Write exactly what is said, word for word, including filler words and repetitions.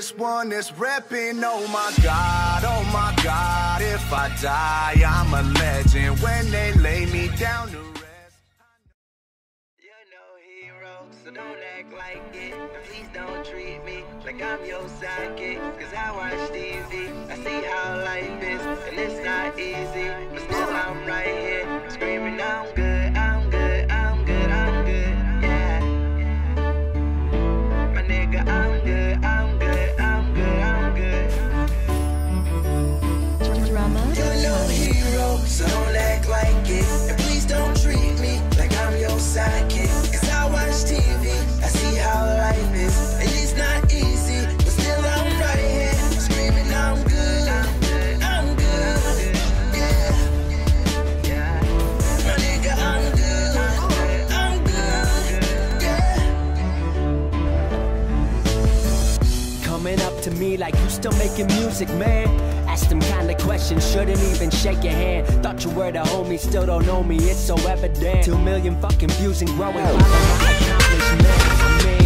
this one that's reppin'. Oh my God, oh my God, if I die, I'm a legend. When they lay me down to rest, you know hero, so don't act like it. Please don't treat me like I'm your sidekick. Cause I watch T V, I see how life is, and it's not easy, but still I'm right here, screaming I'm good, I'm good, I'm good, I'm good, yeah. My nigga, I'm good, I'm good, I'm good, I'm good. Drama. You're no hero, so don't act like it. And please don't treat me like I'm your sidekick. Cause I watch T V, I see how life is, and it's not easy, but still I'm right here, screaming I'm good, I'm good, I'm good, yeah, yeah. My nigga, I'm good. Coming up to me like you still making music, man. Asked them kinda questions, shouldn't even shake your hand. Thought you were the homie, still don't know me, it's so evident. Two million fucking views and growing, follow my accomplishments, man.